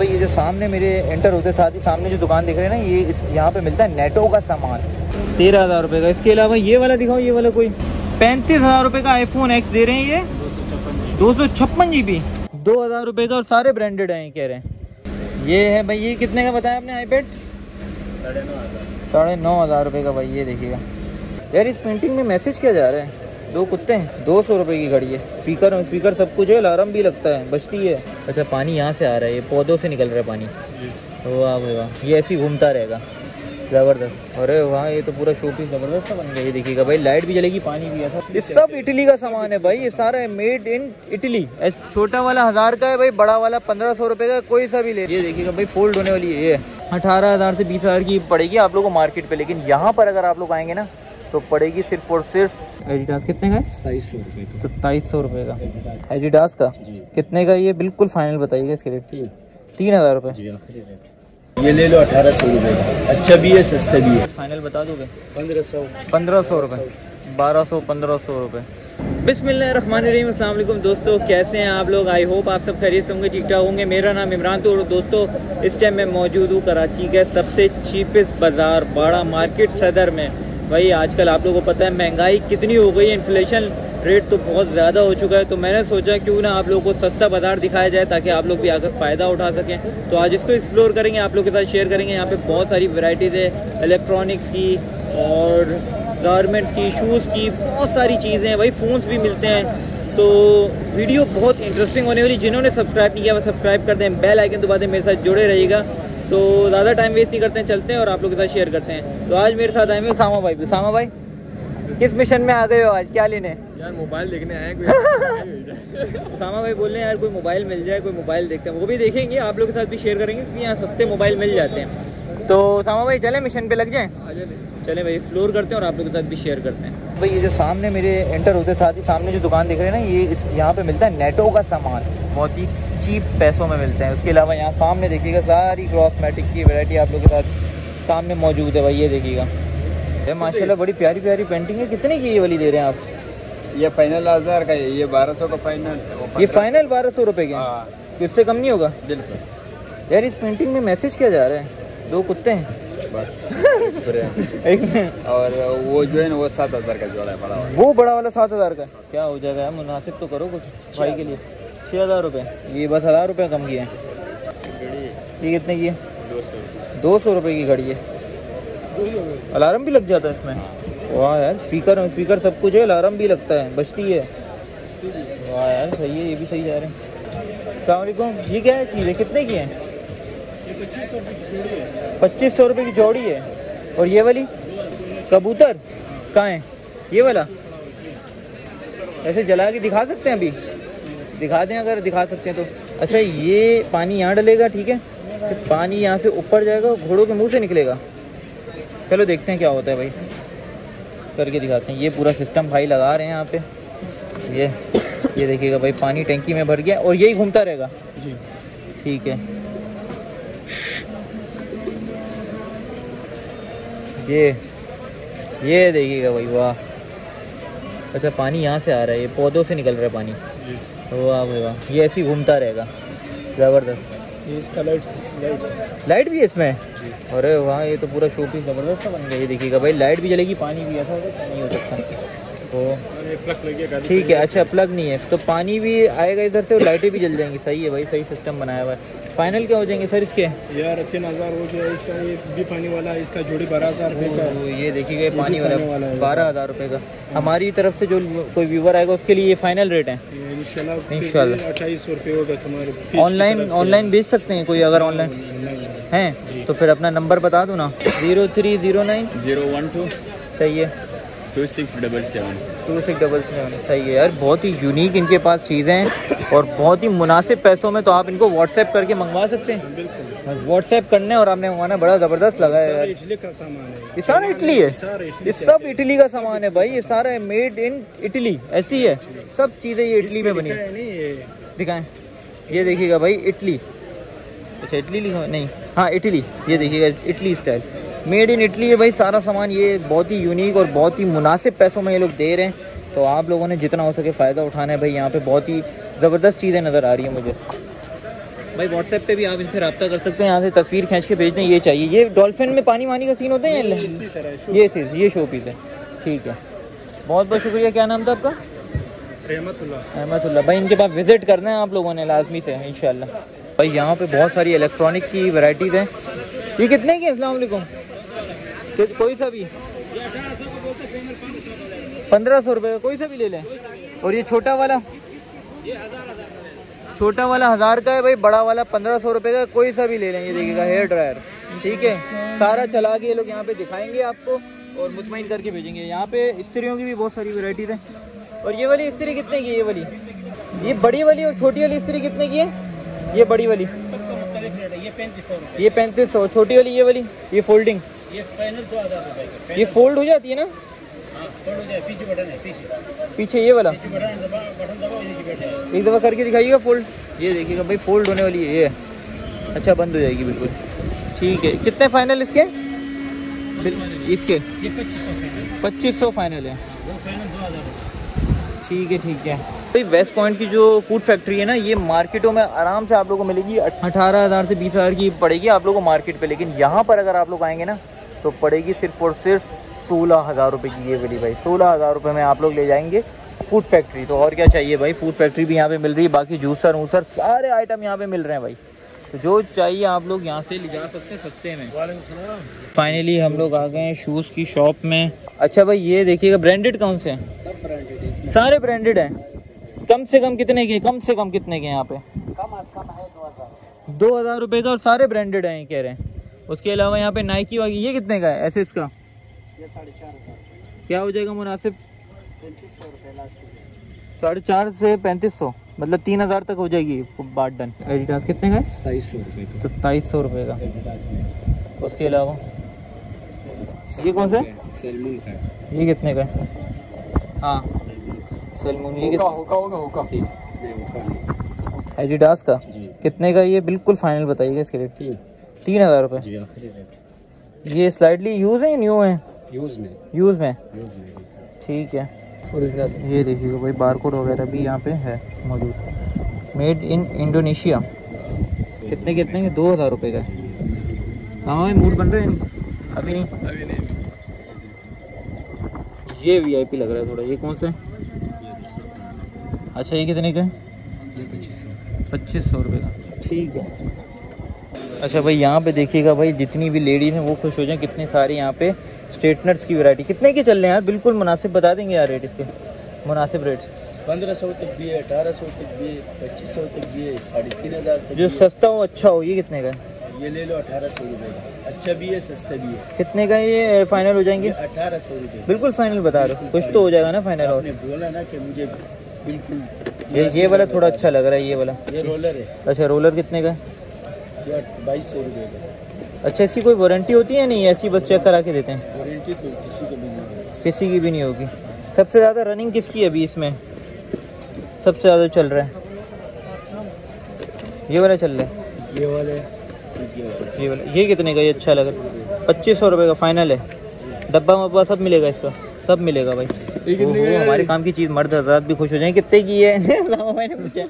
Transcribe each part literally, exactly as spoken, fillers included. भाई ये जो सामने मेरे एंटर होते साथ ही सामने जो दुकान दिख रहे हैं ना, ये इस यहाँ पे मिलता है नेटो का सामान तेरह हज़ार रुपये का। इसके अलावा ये वाला दिखाओ, ये वाला कोई पैंतीस हज़ार रुपये का आईफोन एक्स दे रहे हैं, ये दो सौ छप्पन जी बी दो हज़ार रुपये का, और सारे ब्रांडेड हैं कह रहे हैं। ये है भाई, ये कितने का बताया आपने आईपैड? साढ़े नौ हज़ार साढ़े नौ हज़ार रुपये का भाई। ये देखिएगा यार, इस पेंटिंग में मैसेज किया जा रहा है, दो कुत्ते हैं, दो सौ रुपये की घड़ी है, स्पीकर स्पीकर सब कुछ है, अलार्म भी लगता है, बजती है। अच्छा पानी यहाँ से आ रहा है, ये पौधों से निकल रहा है पानी, वाह वाह, ये ऐसे ही घूमता रहेगा, ज़बरदस्त। अरे वाह, ये तो पूरा शो पीस ज़बरदस्त सा बन गया। ये देखिएगा भाई, लाइट भी जलेगी, पानी भी आता है। ये सब इटली का सामान है भाई, ये सारा मेड इन इटली। छोटा वाला हज़ार का है भाई, बड़ा वाला पंद्रह सौ रुपये का, कोई सा भी ले। ये देखिएगा भाई, फोल्ड होने वाली है, ये अठारह हज़ार से बीस हज़ार की पड़ेगी आप लोगों को मार्केट पर, लेकिन यहाँ पर अगर आप लोग आएंगे ना तो पड़ेगी सिर्फ और सिर्फ एडिडास कितने का? सत्ताईस सौ रुपये का। सत्ताईस सौ रुपये का एडिडास का कितने का? ये बिल्कुल फाइनल बताइएगा इसके रेट। तीन तीन हज़ार रुपये ये ले लो, अठारह सौ रुपये का। अच्छा भी है, सस्ता भी है। फाइनल बता दोगे? पंद्रह सौ पंद्रह सौ रुपये बारह सौ पंद्रह सौ रुपये। बिस्मिल्लाहिर्रहमानिर्रहीम, अस्सलाम वालेकुम दोस्तों, कैसे हैं आप लोग? आई होप आप सब खैरियत से होंगे, ठीक ठाक होंगे। मेरा नाम इमरान। तो दोस्तों इस टाइम मैं मौजूद हूँ कराची के सबसे चीपेस्ट बाज़ार बड़ा मार्केट सदर में। भाई आजकल आप लोगों को पता है महंगाई कितनी हो गई है, इन्फ्लेशन रेट तो बहुत ज़्यादा हो चुका है। तो मैंने सोचा क्यों ना आप लोगों को सस्ता बाजार दिखाया जाए ताकि आप लोग भी आकर फ़ायदा उठा सकें। तो आज इसको एक्सप्लोर करेंगे, आप लोगों के साथ शेयर करेंगे। यहाँ पे बहुत सारी वैरायटीज़ है, इलेक्ट्रॉनिक्स की और गारमेंट्स की, शूज़ की, बहुत सारी चीज़ें हैं भाई, फ़ोन्स भी मिलते हैं। तो वीडियो बहुत इंटरेस्टिंग होने वाली। जिन्होंने सब्सक्राइब नहीं किया वो सब्सक्राइब कर दें, बेल आइकन दबाते मेरे साथ जुड़े रहिएगा। तो ज़्यादा टाइम वेस्ट नहीं करते हैं, चलते हैं और आप लोगों के साथ शेयर करते हैं। तो आज मेरे साथ आए हुए सामा भाई। सामा भाई, किस मिशन में आ गए हो आज? क्या लेने? यार मोबाइल देखने आए हैं। सामा भाई बोल रहे हैं यार कोई मोबाइल मिल जाए, कोई मोबाइल देखते हैं, वो भी देखेंगे, आप लोगों के साथ भी शेयर करेंगे क्योंकि यहाँ सस्ते मोबाइल मिल जाते हैं। तो सामा भाई चले मिशन पर लग जाए? चले भाई, एक्सप्लोर करते हैं और आप लोगों के साथ भी शेयर करते हैं। भाई ये जो सामने मेरे एंटर होते साथ ही सामने जो दुकान दिख रहे हैं ना, ये इस यहाँ पर मिलता है नेटो का सामान, बहुत ही चीप पैसों में मिलते हैं। उसके अलावा यहाँ सामने देखिएगा सारी कॉस्मेटिक की वैरायटी आप लोगों के साथ सामने मौजूद है भाई। ये देखिएगा ये माशाल्लाह बड़ी प्यारी प्यारी पेंटिंग है। कितने की ये वाली दे रहे हैं आप? ये फाइनल हज़ार का, ये बारह सौ का फाइनल। ये फाइनल बारह सौ रुपये का, इससे कम नहीं होगा? बिल्कुल। यार इस पेंटिंग में मैसेज किया जा रहा है, दो कुत्ते हैं बस। और वो जो है ना वो सात हज़ार का जोड़ा है, बड़ा वाला। वो बड़ा वाला सात हज़ार का क्या हो जाएगा? मुनासिब तो करो कुछ भाई के लिए। छः हज़ार रुपये, ये बस हज़ार रुपये कम किए हैं। ये कितने की है? दो सौ रुपये की घड़ी है, अलार्म भी लग जाता है इसमें। वाह यार, स्पीकर स्पीकर सब कुछ है, अलार्म भी लगता है, बजती है। वाह यार सही है, ये भी सही जा रहे हैं। अस्सलाम वालेकुम, ये क्या है चीज़ें? कितने की हैं? पच्चीस सौ रुपये की जोड़ी है। और ये वाली कबूतर कहाँ है? ये वाला ऐसे जला के दिखा सकते हैं? अभी दिखा दें अगर दिखा सकते हैं तो। अच्छा ये पानी यहाँ डलेगा, ठीक है, तो पानी यहाँ से ऊपर जाएगा, घोड़ों के मुंह से निकलेगा। चलो देखते हैं क्या होता है भाई, करके दिखाते हैं। ये पूरा सिस्टम भाई लगा रहे हैं यहाँ पे। ये ये देखिएगा भाई, पानी टंकी में भर गया और यही घूमता रहेगा जी, ठीक है। ये ये देखिएगा भाई, वाह। अच्छा पानी यहाँ से आ रहा है, ये पौधों से निकल रहा है पानी, वाह भाई वाह, ये ऐसे ही घूमता रहेगा, ज़बरदस्त। ये इसका लाइट लाइट लाइट भी है इसमें। अरे वाह, ये तो पूरा शो पीस ज़बरदस्त बन गया। ये देखिएगा भाई, लाइट भी जलेगी, पानी भी आता होगा, नहीं हो सकता तो ठीक है। अच्छा प्लग नहीं है तो पानी भी आएगा इधर से और लाइटें भी जल जाएंगी। सही है भाई, सही सिस्टम बनाया हुआ है। फाइनल क्या हो जाएंगे सर इसके? यार तीन हज़ार हो गया इसका, ये भी पानी वाला, इसका जोड़ी बारह हज़ार रुपये का। ये देखिएगा पानी वाला बारह हज़ार रुपये का। हमारी तरफ से जो कोई व्यूवर आएगा उसके लिए ये फाइनल रेट है। इंशाल्लाह अट्ठाईस सौ रुपये होगा तुम्हारे। ऑनलाइन ऑनलाइन बेच सकते हैं कोई अगर ऑनलाइन हैं तो? फिर अपना नंबर बता दो ना। Zero three zero nine zero one two सही है, two six double seven two six double seven सही है यार। बहुत ही यूनिक इनके पास चीज़ें हैं और बहुत ही मुनासिब पैसों में। तो आप इनको व्हाट्सएप करके मंगवा सकते हैं। बिल्कुल व्हाट्सएप करने और आपने मंगवाना, बड़ा ज़बरदस्त लगा है यार। इटली का सामान है ये, सारा इटली है, ये सब इटली का सामान है भाई, ये सारा मेड इन इटली ऐसी है सब चीज़ें। ये इटली में बनी दिखाएँ, ये देखिएगा भाई इटली। अच्छा इटली लिखा नहीं, हाँ इटली। ये देखिएगा Italy style, made in Italy है भाई सारा सामान। ये बहुत ही यूनिक और बहुत ही मुनासिब पैसों में ये लोग दे रहे हैं। तो आप लोगों ने जितना हो सके फ़ायदा उठाना है भाई। यहाँ पे बहुत ही ज़बरदस्त चीज़ें नज़र आ रही हैं मुझे भाई व्हाट्सएप पे भी आप इनसे रब्ता कर सकते हैं, यहाँ से तस्वीर खींच के भेज दें। ये चाहिए, ये डॉल्फिन में पानी वानी का सीन होता है, ये चीज़, ये शो पीस है। ठीक है, बहुत बहुत शुक्रिया। क्या नाम था आपका? रहमतुल्ला। भाई इनके पास विज़िट करना है आप लोगों ने लाजमी से इंशाल्लाह। भाई यहाँ पे बहुत सारी इलेक्ट्रॉनिक की वैरायटीज़ हैं। ये कितने की है? अस्सलाम वालेकुम। कोई सा भी पंद्रह सौ रुपये, कोई सा भी ले लें। और ये छोटा वाला, छोटा वाला हज़ार का है भाई, बड़ा वाला पंद्रह सौ रुपये का, कोई सा भी ले लें। ये देखिएगा हेयर ड्रायर, ठीक है, सारा चला के ये लोग यहाँ पे दिखाएंगे आपको और मुतमईन करके भेजेंगे। यहाँ पे इस्त्रियों की भी बहुत सारी वैरायटीज़ हैं। और ये वाली इस्त्री कितने की है? ये वाली, ये बड़ी वाली और छोटी वाली इस्त्री कितने की है? ये बड़ी वाली ये पैंतीस सौ, छोटी वाली ये वाली ये फोल्डिंग, ये फाइनल दो हज़ार रुपये। ये फोल्ड हो जाती है ना? हाँ, फोल्ड हो जाए, पीछे बटन है, पीछे पीछे ये वाला एक दफ़ा करके दिखाइएगा फोल्ड। ये देखिएगा भाई फोल्ड होने वाली है, ये अच्छा बंद हो जाएगी बिल्कुल। ठीक है, कितने फाइनल इसके? इसके पच्चीस सौ फाइनल है। ठीक है, ठीक है भाई। वेस्ट पॉइंट की जो फूड फैक्ट्री है ना, ये मार्केटों में आराम से आप लोगों को मिलेगी, अठारह हज़ार से बीस हज़ार की पड़ेगी आप लोगों को मार्केट पे। लेकिन यहाँ पर अगर आप लोग आएंगे ना तो पड़ेगी सिर्फ और सिर्फ सोलह हज़ार रुपये की। ये वाली भाई सोलह हज़ार रुपये में आप लोग ले जाएंगे फूड फैक्ट्री। तो और क्या चाहिए भाई, फूड फैक्ट्री भी यहाँ पर मिल रही है, बाकी जूसर वूसर सारे आइटम यहाँ पर मिल रहे हैं भाई। तो जो चाहिए आप लोग यहाँ से ले जा सकते हैं सस्ते में। फाइनली हम लोग आ गए हैं शूज़ की शॉप में। अच्छा भाई ये देखिएगा ब्रांडेड कौन से हैं? सारे ब्रांडेड हैं। कम से कम कितने के, कम से कम कितने के यहाँ पे? कम से कम है दो हज़ार दो हज़ार रुपये का, और सारे ब्रांडेड हैं कह रहे हैं। उसके अलावा यहाँ पे नाइकी वाइकी, ये कितने का है ऐसे? इसका ये साढ़े चार हज़ार। क्या हो जाएगा मुनासिब? पैंतीस सौ रुपये लास्ट। साढ़े चार से पैंतीस सौ मतलब तीन हज़ार तक हो जाएगी बाट डन। एडिडास कितने का? सत्ताईस सौ रुपये का। सत्ताईस सौ रुपये का। उसके अलावा ये कौन सा? सैल्मन का। ये कितने का? हाँ सलमून। ये होगा होगा होगा एडिडास का कितने का? ये बिल्कुल फाइनल बताइएगा इसके रेट। तीन हज़ार रुपये। ये स्लाइडली यूज़ है या न्यू है? यूज़ में। यूज़ में, ठीक है। ओरिजिनल। ये देखिएगा भाई बारकोड वगैरह भी यहाँ पे है मौजूद। Made in Indonesia. कितने कितने के? दो हज़ार रुपये का। हाँ मूड बन रहे हैं अभी नहीं, अभी नहीं। ये वीआईपी लग रहा है थोड़ा। ये कौन सा है? अच्छा ये कितने का है? पच्चीस सौ रुपये का, ठीक है। अच्छा भाई यहाँ पे देखिएगा भाई जितनी भी लेडीज़ हैं वो खुश हो जाएं, कितने सारे यहाँ पे स्ट्रेटनर्स की वैरायटी। कितने के चल रहे हैं यार? बिल्कुल मुनासिब बता देंगे यार रेट इसके, मुनासिब रेट। पंद्रह सौ तक भी है, अठारह सौ तक भी है, पच्चीस सौ तक भी है, साढ़े तीन हज़ार। जो सस्ता हो अच्छा हो। ये कितने का? ये ले लो अठारह सौ रुपये। अच्छा भी है, सस्ता भी है। कितने का ये फाइनल हो जाएंगे? अठारह सौ रुपये। बिल्कुल फाइनल बता रहे हो, कुछ तो हो जाएगा ना फाइनल। और बोला ना कि मुझे बिल्कुल ये ये वाला थोड़ा अच्छा लग रहा है, ये वाला। ये रोलर है। अच्छा रोलर कितने का? बाईस सौ रुपये का। अच्छा इसकी कोई वारंटी होती है? नहीं ऐसी बस चेक करा के देते हैं। वारंटी तो किसी की भी नहीं, किसी की भी नहीं होगी। सबसे ज़्यादा रनिंग किसकी है अभी इसमें? सबसे ज़्यादा चल रहा है ये वाला चल रहा है ये वाले ये वाला। ये कितने का? ये अच्छा लग रहा है। पच्चीस सौ रुपये का फाइनल है। डब्बा वब्बा सब मिलेगा इसका, सब मिलेगा भाई। वो हमारे काम की चीज़, मर्द हजरात भी खुश हो जाएंगे। कितने की है? मैंने पूछा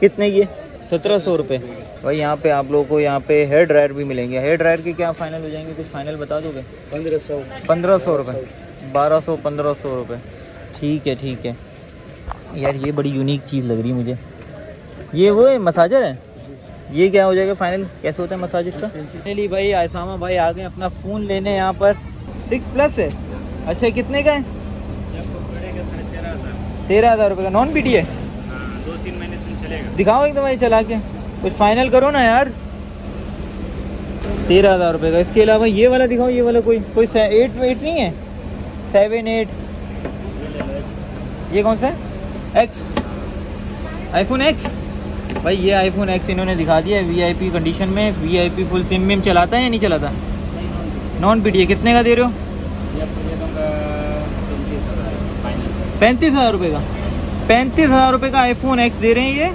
कितने की है? सत्रह सौ रुपये। भाई यहाँ पे आप लोगों को यहाँ पे हेयर ड्रायर भी मिलेंगे। हेयर ड्रायर के क्या फाइनल हो जाएंगे? कुछ फाइनल बता दोगे? पंद्रह सौ पंद्रह सौ रुपये बारह सौ पंद्रह सौ रुपये ठीक है, ठीक है। यार ये बड़ी यूनिक चीज़ लग रही है मुझे। ये वो है मसाजर है। ये क्या हो जाएगा फाइनल? कैसे होता है मसाज इसका? फाइनली भाई आयसामा भाई आ गए अपना फ़ोन लेने। यहाँ पर सिक्स प्लस है। अच्छा कितने का है? तेरह हज़ार रुपये का। नॉन पी टी है, दो तीन महीने से चलेगा। दिखाओ एकदम भाई चला के, कुछ फाइनल करो ना यार। तेरह हज़ार रुपये का। इसके अलावा ये वाला दिखाओ, ये वाला कोई कोई एट एट नहीं है? सेवन एट ये कौन सा है? X, iPhone X. भाई ये आईफोन एक्स इन्होंने दिखा दिया है वीआईपी कंडीशन में। वीआईपी फुल सिम में चलाता है या नहीं चलाता? Non PTA. कितने का दे रहे हो? पैंतीस हज़ार रुपये का। पैंतीस हज़ार रुपये का आईफोन एक्स दे रहे हैं ये।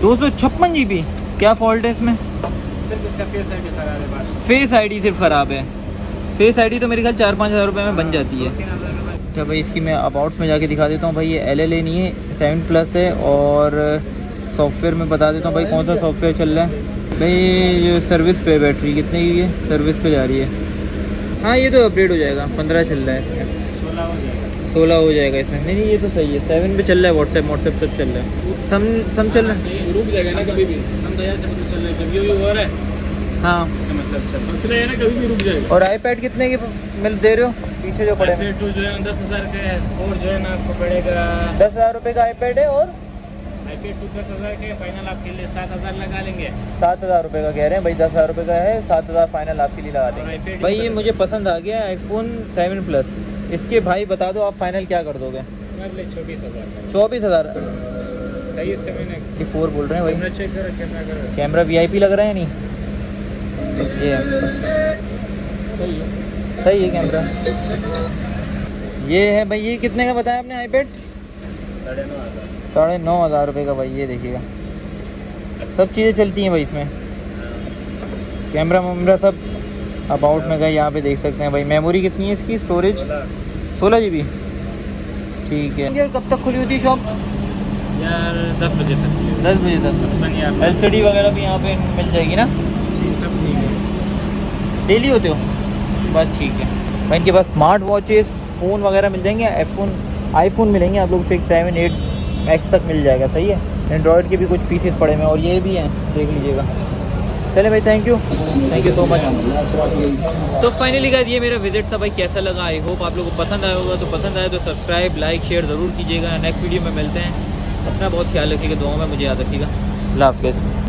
दो सौ छप्पन जी बी क्या फॉल्ट है इसमें? सिर्फ इसका फेस आई डी खराब है बस। फेस आई डी सिर्फ ख़राब है। फेस आई डी तो मेरे ख्याल चार पाँच हज़ार रुपये में बन जाती है। अच्छा भाई इसकी मैं अबाउट में जाके दिखा देता हूँ। भाई ये एल एल ए नहीं है, सेवन प्लस है और सॉफ्टवेयर में बता देता हूँ भाई कौन सा सॉफ्टवेयर चल रहा है। भाई ये सर्विस पे बैटरी कितने की है, सर्विस पे जा रही है। हाँ ये तो अपडेट हो जाएगा, पंद्रह चल रहा है, सोलह हो जाएगा, सोलह हो जाएगा इसमें। नहीं नहीं ये तो सही है, सेवन पे चल रहा है, व्हाट्सएप व्हाट्सएप सब चल रहा है, थम थम चल रहा है, ग्रुप जाएगा ना कभी भी हम चल रहा है, कभी भी हो रहा है। हाँ इसका मतलब चल रहा है ना, कभी भी रुक जाएगा। और आईपैड कितने की मिल दे रहे हो? पीछे जो पड़े हैं दस हज़ार का है, और जो है ना आपको पड़ेगा दस हज़ार रुपये का आईपैड है, और आईपैड टू दस हज़ार के फाइनल आपके लिए सात हज़ार लगा लेंगे। सात हज़ार रुपये का कह रहे हैं भाई, दस हज़ार रुपये का है, सात हज़ार फाइनल आपके लिए लगा देंगे। भाई ये मुझे पसंद आ गया आईफोन सेवन प्लस, इसके भाई बता दो आप फाइनल क्या कर दोगे? चौबीस हज़ार चौबीस हज़ार फोर बोल रहे हैं भाई। चेक करो कैमरा वी आई पी लग रहा है, नहीं सही है, सही है कैमरा। ये है भाई, ये कितने का बताया आपने आईपैड? साढ़े नौ हज़ार साढ़े नौ हज़ार रुपये का भाई। ये देखिएगा सब चीज़ें चलती हैं भाई इसमें, कैमरा वैमरा सब अबाउट में गए, यहाँ पे देख सकते हैं भाई। मेमोरी कितनी है इसकी, स्टोरेज सोलह जी बी, ठीक है। यार कब तक खुली हुई थी शॉप? यार दस बजे तक, दस बजे तक बस। एल सी डी वगैरह भी यहाँ पे मिल जाएगी ना? जी सब ठीक है। डेली होते हो? बस ठीक है भाई। इनके पास स्मार्ट वॉचेस, फ़ोन वगैरह मिल जाएंगे, आईफोन आईफोन मिलेंगे आप लोग सिक्स सेवन एट एक्स तक मिल जाएगा, सही है। एंड्रॉयड के भी कुछ पीसेस पड़े हैं, और ये भी हैं, देख लीजिएगा। चले भाई, thank you thank you so much. तो फाइनली गाइस ये मेरा विजिट था भाई, कैसा लगा? आई होप आप लोगों को पसंद आया होगा, तो पसंद आया तो सब्सक्राइब, लाइक, शेयर ज़रूर कीजिएगा। नेक्स्ट वीडियो में मिलते हैं, अपना बहुत ख्याल रखिएगा, दुआओं में मुझे याद रखिएगा। अल्लाह हाफिज़।